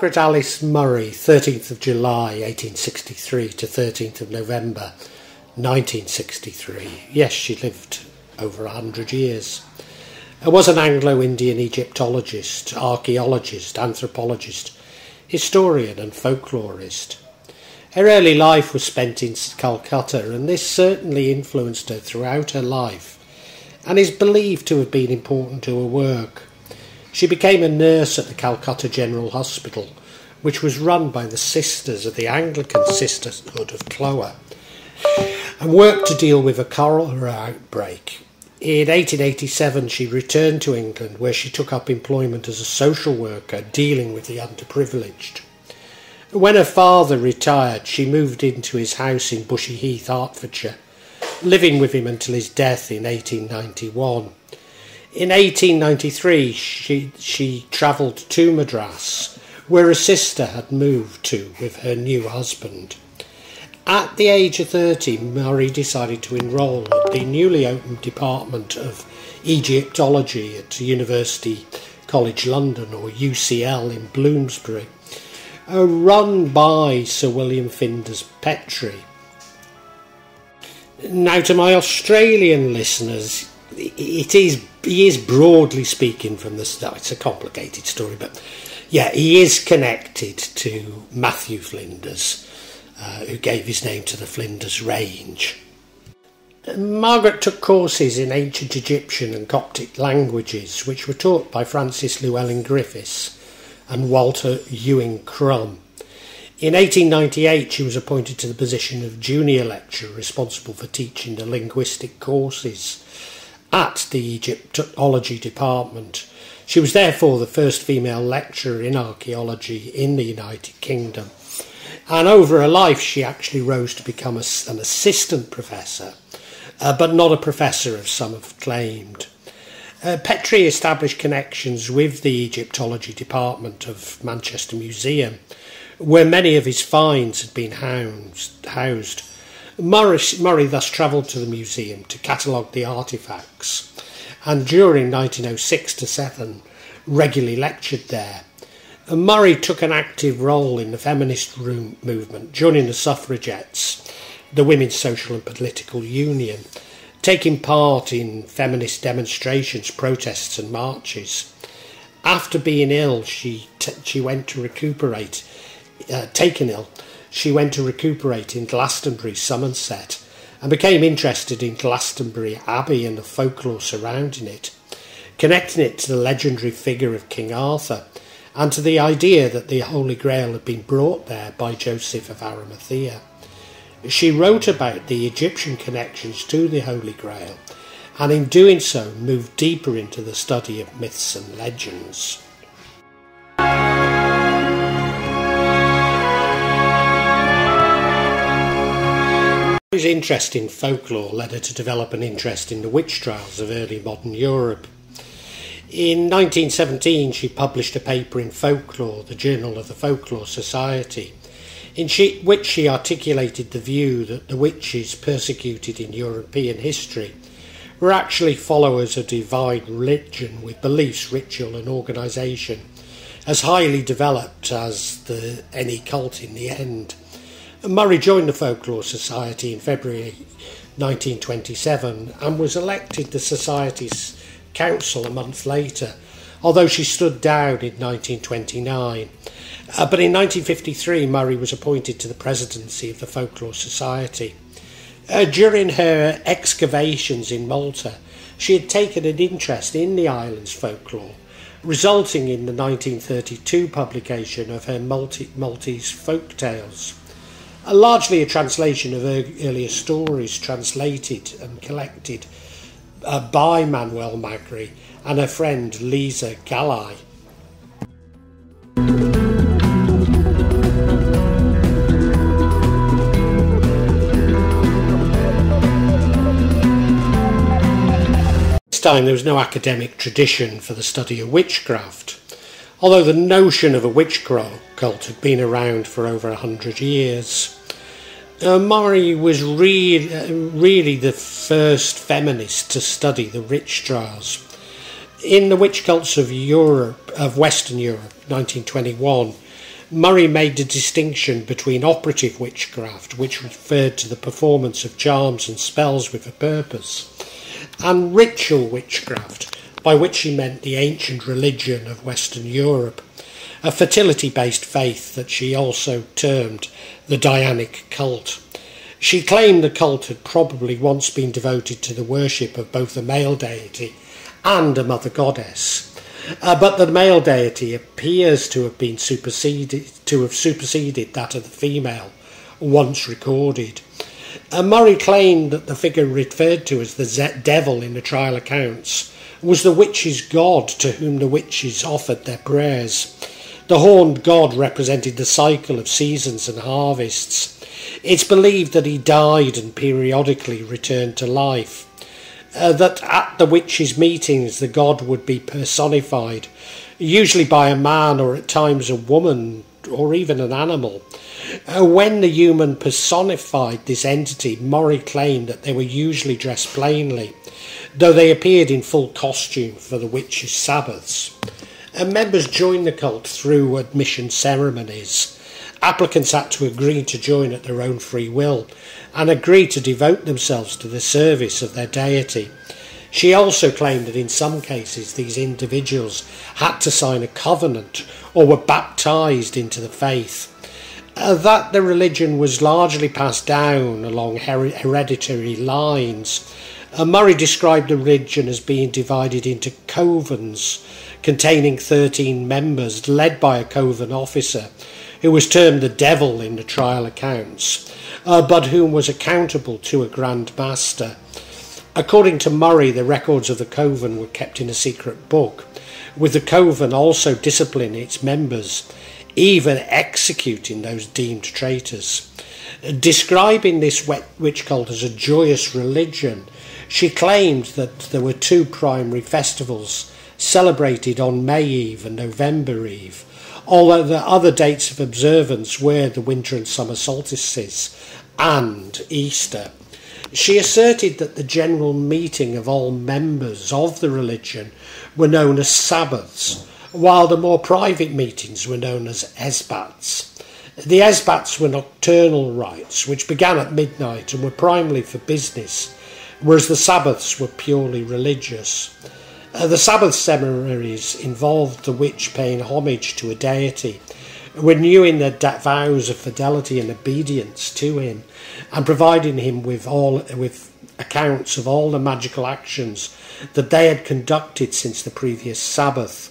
Margaret Alice Murray, 13th of July 1863 to 13th of November 1963. Yes, she lived over 100 years. Was an Anglo-Indian Egyptologist, archaeologist, anthropologist, historian and folklorist. Her early life was spent in Calcutta, and this certainly influenced her throughout her life and is believed to have been important to her work. She became a nurse at the Calcutta General Hospital, which was run by the Sisters of the Anglican Sisterhood of Cloer, and worked to deal with a cholera outbreak. In 1887 she returned to England, where she took up employment as a social worker dealing with the underprivileged. When her father retired, she moved into his house in Bushy Heath, Hertfordshire, living with him until his death in 1891. In 1893 she travelled to Madras, where her sister had moved to with her new husband. At the age of 30, Murray decided to enrol at the newly opened Department of Egyptology at University College London, or UCL, in Bloomsbury, run by Sir William Flinders Petrie. Now, to my Australian listeners, he is broadly speaking from the start. It's a complicated story, but yeah, he is connected to Matthew Flinders, who gave his name to the Flinders Range. Margaret took courses in ancient Egyptian and Coptic languages, which were taught by Francis Llewellyn Griffiths and Walter Ewing Crum. In 1898 she was appointed to the position of junior lecturer, responsible for teaching the linguistic courses at the Egyptology department. She was therefore the first female lecturer in archaeology in the United Kingdom. And over her life she actually rose to become an assistant professor, but not a professor, as some have claimed. Petrie established connections with the Egyptology department of Manchester Museum, where many of his finds had been housed. Murray thus travelled to the museum to catalogue the artefacts, and during 1906 to 7 regularly lectured there. Murray took an active role in the feminist movement, joining the suffragettes, the Women's Social and Political Union, taking part in feminist demonstrations, protests and marches. After being ill, she went to recuperate in Glastonbury, Somerset, and became interested in Glastonbury Abbey and the folklore surrounding it, connecting it to the legendary figure of King Arthur, and to the idea that the Holy Grail had been brought there by Joseph of Arimathea. She wrote about the Egyptian connections to the Holy Grail, and in doing so moved deeper into the study of myths and legends. His interest in folklore led her to develop an interest in the witch trials of early modern Europe. In 1917 she published a paper in Folklore, the Journal of the Folklore Society, in which she articulated the view that the witches persecuted in European history were actually followers of divine religion, with beliefs, ritual and organisation as highly developed as any cult in the end. Murray joined the Folklore Society in February 1927 and was elected the Society's Council a month later, although she stood down in 1929. But in 1953 Murray was appointed to the presidency of the Folklore Society. During her excavations in Malta she had taken an interest in the island's folklore, resulting in the 1932 publication of her Maltese Folk Tales, largely a translation of her earlier stories translated and collected by Manuel Magri and her friend Lisa Galli. This time there was no academic tradition for the study of witchcraft, although the notion of a witch cult had been around for over 100 years. Murray was really the first feminist to study the witch trials. In The Witch Cults of Western Europe, 1921, Murray made a distinction between operative witchcraft, which referred to the performance of charms and spells with a purpose, and ritual witchcraft, by which he meant the ancient religion of Western Europe, a fertility-based faith that she also termed the Dianic cult. She claimed the cult had probably once been devoted to the worship of both a male deity and a mother goddess, but the male deity appears to have been superseded that of the female, once recorded. Murray claimed that the figure referred to as the devil in the trial accounts was the witch's god to whom the witches offered their prayers. The horned god represented the cycle of seasons and harvests. It's believed that he died and periodically returned to life, that at the witches' meetings the god would be personified, usually by a man or at times a woman or even an animal. When the human personified this entity, Murray claimed that they were usually dressed plainly, though they appeared in full costume for the witches' sabbaths. Members joined the cult through admission ceremonies. Applicants had to agree to join at their own free will and agree to devote themselves to the service of their deity. She also claimed that in some cases these individuals had to sign a covenant or were baptised into the faith, that the religion was largely passed down along hereditary lines. Murray described the religion as being divided into covens containing 13 members, led by a coven officer who was termed the devil in the trial accounts, but whom was accountable to a Grand Master. According to Murray, the records of the coven were kept in a secret book, with the coven also disciplining its members, even executing those deemed traitors. Describing this witch cult as a joyous religion, she claimed that there were two primary festivals celebrated on May Eve and November Eve, although the other dates of observance were the winter and summer solstices and Easter. She asserted that the general meeting of all members of the religion were known as Sabbaths, while the more private meetings were known as Esbats. The Esbats were nocturnal rites which began at midnight and were primarily for business, whereas the Sabbaths were purely religious. The Sabbath ceremonies involved the witch paying homage to a deity, renewing their vows of fidelity and obedience to him, and providing him with accounts of all the magical actions that they had conducted since the previous Sabbath.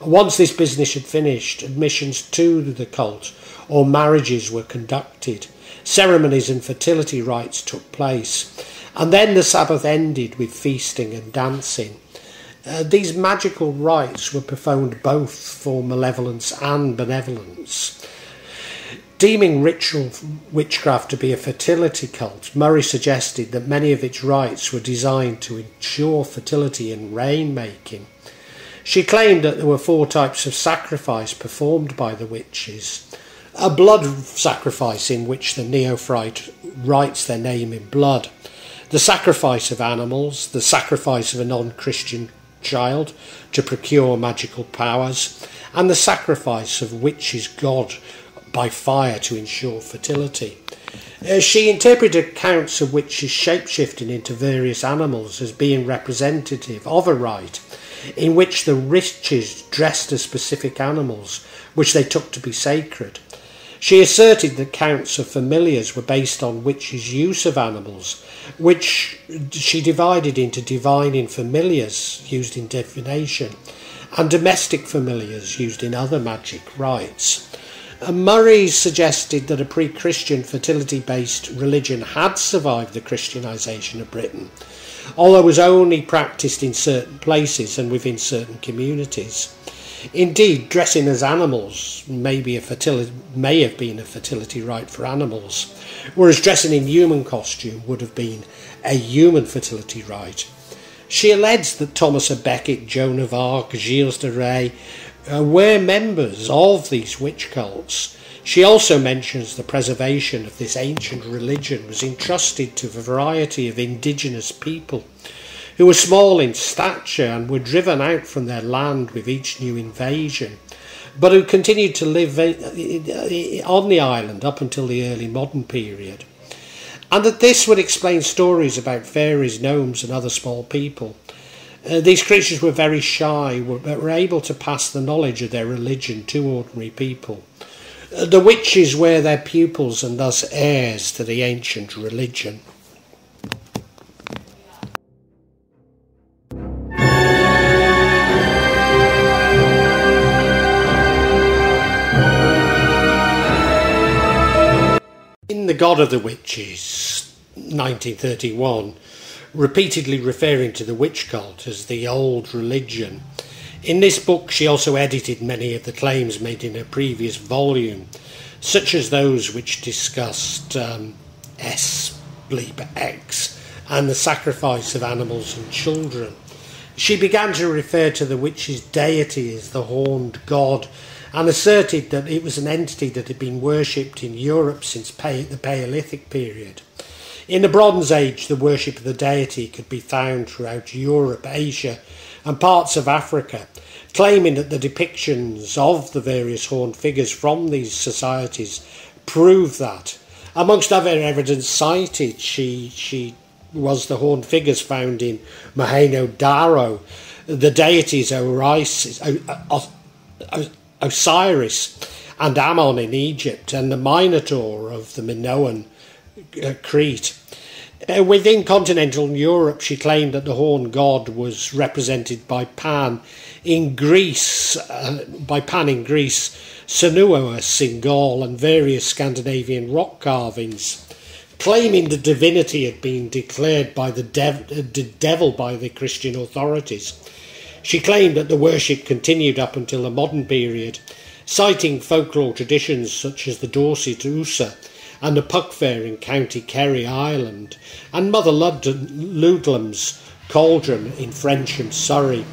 Once this business had finished, admissions to the cult or marriages were conducted, ceremonies and fertility rites took place, and then the Sabbath ended with feasting and dancing. These magical rites were performed both for malevolence and benevolence. Deeming ritual witchcraft to be a fertility cult, Murray suggested that many of its rites were designed to ensure fertility and rain-making. She claimed that there were four types of sacrifice performed by the witches. A blood sacrifice, in which the neophyte writes their name in blood. The sacrifice of animals, the sacrifice of a non-Christian child to procure magical powers, and the sacrifice of witch's god by fire to ensure fertility. She interpreted accounts of witches shapeshifting into various animals as being representative of a rite in which the witches dressed as specific animals which they took to be sacred. She asserted that accounts of familiars were based on witches' use of animals, which she divided into divining familiars used in divination and domestic familiars used in other magic rites. Murray suggested that a pre-Christian fertility-based religion had survived the Christianisation of Britain, although it was only practised in certain places and within certain communities. Indeed, dressing as animals may have been a fertility rite for animals, whereas dressing in human costume would have been a human fertility rite. She alleged that Thomas of Becket, Joan of Arc, Gilles de Rais were members of these witch cults. She also mentions the preservation of this ancient religion was entrusted to a variety of indigenous people, who were small in stature and were driven out from their land with each new invasion. but who continued to live on the island up until the early modern period, and that this would explain stories about fairies, gnomes and other small people. These creatures were very shy, but were able to pass the knowledge of their religion to ordinary people. The witches were their pupils and thus heirs to the ancient religion. In The God of the Witches, 1931, repeatedly referring to the witch cult as the old religion. In this book she also edited many of the claims made in her previous volume, such as those which discussed S bleep X and the sacrifice of animals and children. She began to refer to the witch's deity as the horned god, and asserted that it was an entity that had been worshipped in Europe since the Paleolithic period. In the Bronze Age, the worship of the deity could be found throughout Europe, Asia and parts of Africa, claiming that the depictions of the various horned figures from these societies prove that. Amongst other evidence cited, she was the horned figures found in Mohenjo-Daro, the deities Orisis, Osiris and Ammon in Egypt, and the Minotaur of the Minoan Crete. Within continental Europe, she claimed that the horned god was represented by Pan in Greece, Sanuos in Gaul, and various Scandinavian rock carvings, claiming the divinity had been declared by the devil by the Christian authorities. She claimed that the worship continued up until the modern period, citing folklore traditions such as the Dorset Usa and the Puck Fair in County Kerry, Ireland, and Mother Ludlam's Cauldron in Frensham, Surrey.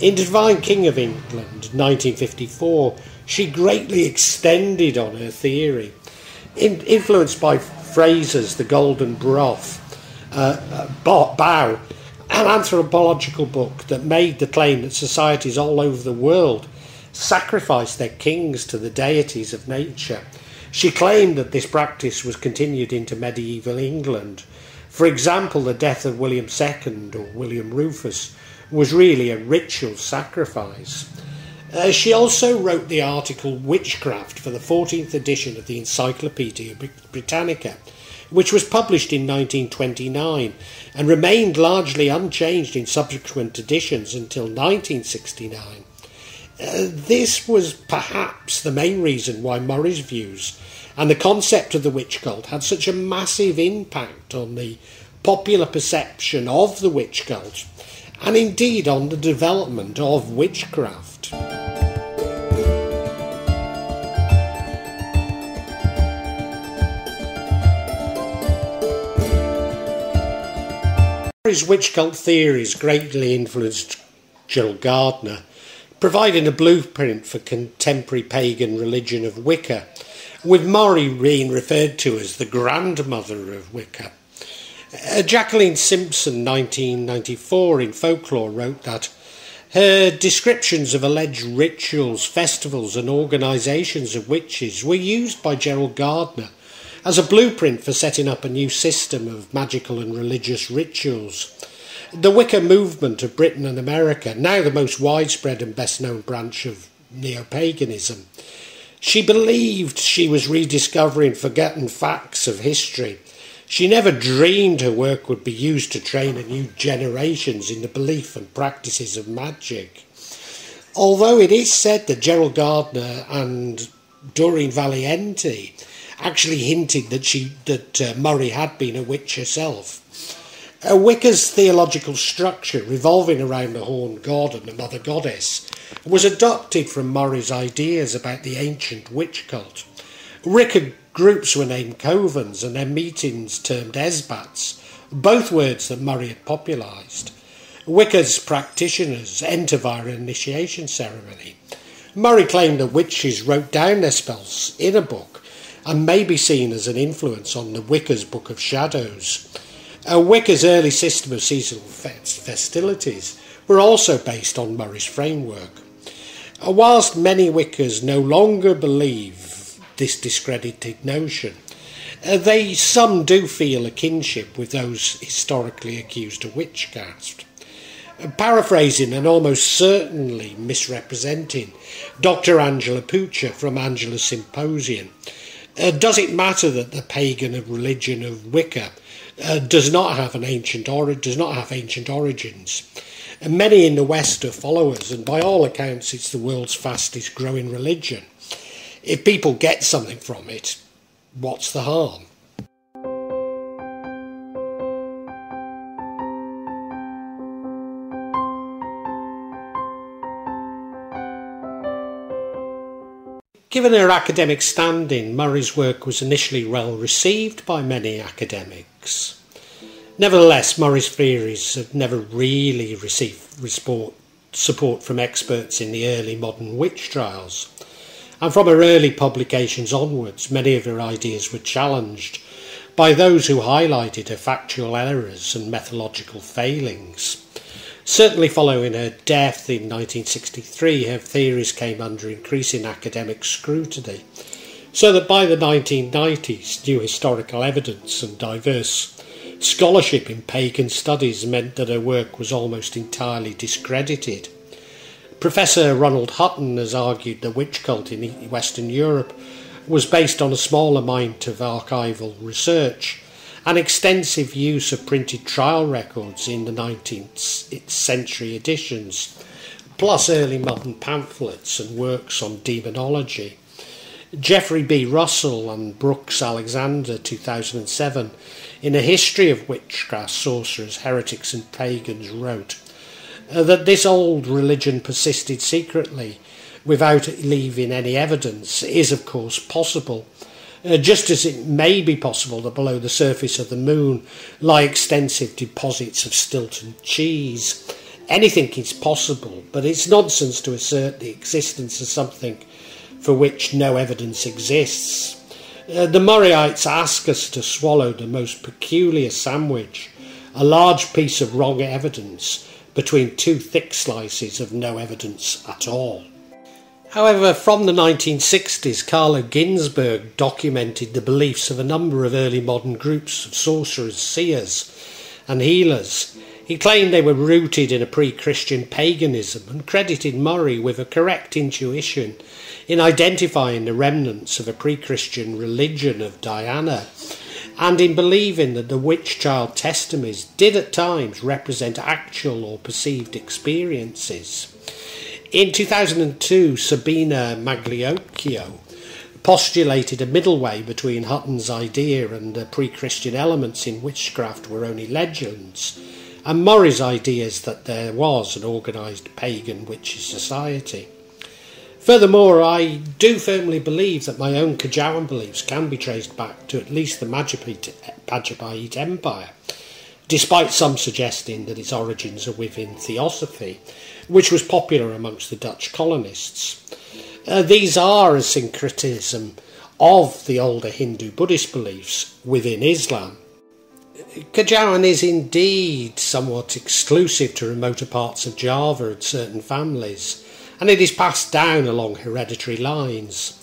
In The Divine King of England, 1954, she greatly extended on her theory. Influenced by Fraser's The Golden Broth, Bough, an anthropological book that made the claim that societies all over the world sacrificed their kings to the deities of nature. She claimed that this practice was continued into medieval England. For example, the death of William II or William Rufus was really a ritual sacrifice. She also wrote the article Witchcraft for the 14th edition of the Encyclopaedia Britannica, which was published in 1929 and remained largely unchanged in subsequent editions until 1969. This was perhaps the main reason why Murray's views and the concept of the witch cult had such a massive impact on the popular perception of the witch cult, and indeed on the development of witchcraft. Murray's witch cult theories greatly influenced Gerald Gardner, providing a blueprint for contemporary pagan religion of Wicca, with Murray being referred to as the grandmother of Wicca. Jacqueline Simpson, 1994, in Folklore wrote that her descriptions of alleged rituals, festivals and organisations of witches were used by Gerald Gardner as a blueprint for setting up a new system of magical and religious rituals. The Wicca movement of Britain and America, now the most widespread and best-known branch of neo-paganism. She believed she was rediscovering forgotten facts of history. She never dreamed her work would be used to train a new generations in the belief and practices of magic. Although it is said that Gerald Gardner and Doreen Valiente actually hinted that Murray had been a witch herself. Wicca's theological structure, revolving around the horned god and the mother goddess, was adopted from Murray's ideas about the ancient witch cult. Wicca groups were named covens and their meetings termed esbats, both words that Murray had popularised. Wicca's practitioners enter via an initiation ceremony. Murray claimed that witches wrote down their spells in a book and may be seen as an influence on the Wicca's Book of Shadows. Wicca's early system of seasonal festivities were also based on Murray's framework. Whilst many Wiccas no longer believe this discredited notion, some do feel a kinship with those historically accused of witchcraft. Paraphrasing and almost certainly misrepresenting Dr. Angela Pucher from Angela's Symposium, does it matter that the pagan religion of Wicca does not have ancient origins? And many in the West are followers, and by all accounts it's the world's fastest growing religion. If people get something from it, what's the harm? Given her academic standing, Murray's work was initially well received by many academics. Nevertheless, Murray's theories have never really received support from experts in the early modern witch trials. And from her early publications onwards, many of her ideas were challenged by those who highlighted her factual errors and methodological failings. Certainly following her death in 1963, her theories came under increasing academic scrutiny, so that by the 1990s, new historical evidence and diverse scholarship in pagan studies meant that her work was almost entirely discredited. Professor Ronald Hutton has argued the witch cult in Western Europe was based on a small amount of archival research and extensive use of printed trial records in the 19th century editions, plus early modern pamphlets and works on demonology. Jeffrey B. Russell and Brooks Alexander, 2007, in A History of Witchcraft, Sorcerers, Heretics and Pagans, wrote that this old religion persisted secretly without leaving any evidence is of course possible, just as it may be possible that below the surface of the moon lie extensive deposits of Stilton cheese. Anything is possible, but it's nonsense to assert the existence of something for which no evidence exists. The Murrayites ask us to swallow the most peculiar sandwich, a large piece of wrong evidence between two thick slices of no evidence at all. However, from the 1960s, Carlo Ginzburg documented the beliefs of a number of early modern groups of sorcerers, seers and healers. He claimed they were rooted in a pre-Christian paganism and credited Murray with a correct intuition in identifying the remnants of a pre-Christian religion of Diana, and in believing that the witch child testimonies did at times represent actual or perceived experiences. In 2002, Sabina Magliocchio postulated a middle way between Hutton's idea and the pre-Christian elements in witchcraft were only legends, and Murray's ideas that there was an organised pagan witches' society. Furthermore, I do firmly believe that my own Kajawan beliefs can be traced back to at least the Majapahit Empire, despite some suggesting that its origins are within Theosophy, which was popular amongst the Dutch colonists. These are a syncretism of the older Hindu-Buddhist beliefs within Islam. Kajawan is indeed somewhat exclusive to remoter parts of Java and certain families, and it is passed down along hereditary lines.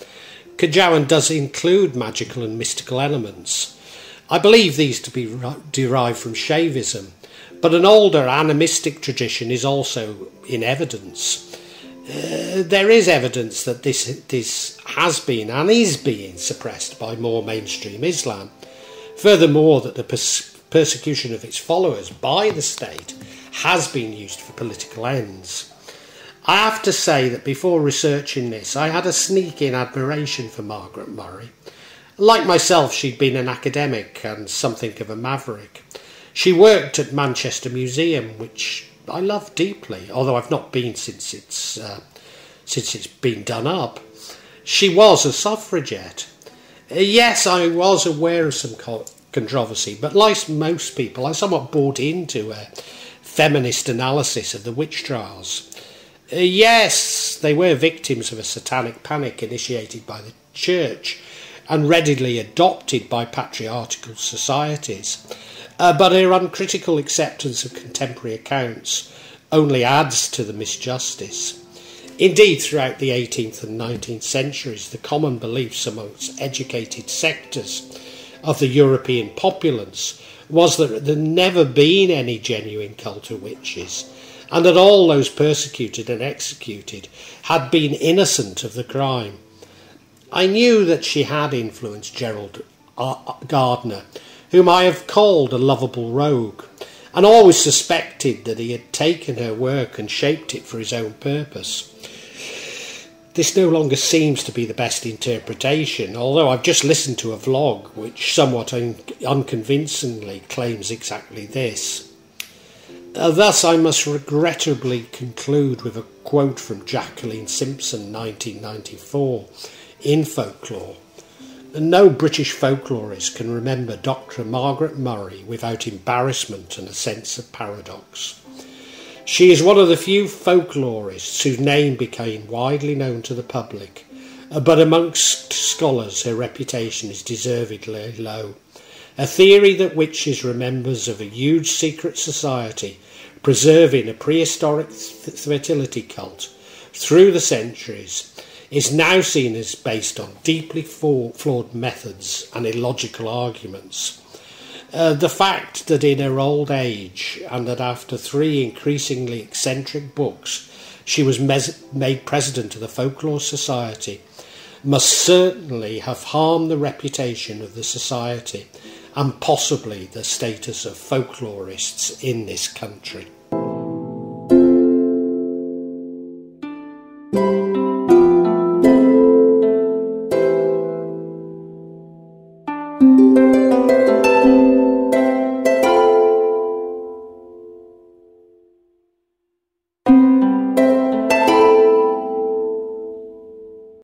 Kajawan does include magical and mystical elements. I believe these to be derived from Shaivism, but an older animistic tradition is also in evidence. There is evidence that this has been and is being suppressed by more mainstream Islam. Furthermore, that the persecution of its followers by the state has been used for political ends. I have to say that before researching this, I had a sneaking admiration for Margaret Murray. Like myself, she'd been an academic and something of a maverick. She worked at Manchester Museum, which I love deeply, although I've not been since it's been done up. She was a suffragette. Yes, I was aware of some controversy, but like most people, I somewhat bought into a feminist analysis of the witch trials. Yes, they were victims of a satanic panic initiated by the church and readily adopted by patriarchal societies, but her uncritical acceptance of contemporary accounts only adds to the misjustice. Indeed, throughout the 18th and 19th centuries, the common beliefs amongst educated sectors of the European populace was that there had never been any genuine cult of witches, and that all those persecuted and executed had been innocent of the crime. I knew that she had influenced Gerald Gardner, whom I have called a lovable rogue, and always suspected that he had taken her work and shaped it for his own purpose. This no longer seems to be the best interpretation, although I've just listened to a vlog which somewhat unconvincingly claims exactly this. Thus I must regrettably conclude with a quote from Jacqueline Simpson, 1994, in Folklore. No British folklorist can remember Dr. Margaret Murray without embarrassment and a sense of paradox. She is one of the few folklorists whose name became widely known to the public, but amongst scholars her reputation is deservedly low. A theory that witches remembers of a huge secret society preserving a prehistoric fertility cult through the centuries is now seen as based on deeply flawed methods and illogical arguments. The fact that in her old age, and that after three increasingly eccentric books, she was made president of the Folklore Society, must certainly have harmed the reputation of the society and possibly the status of folklorists in this country.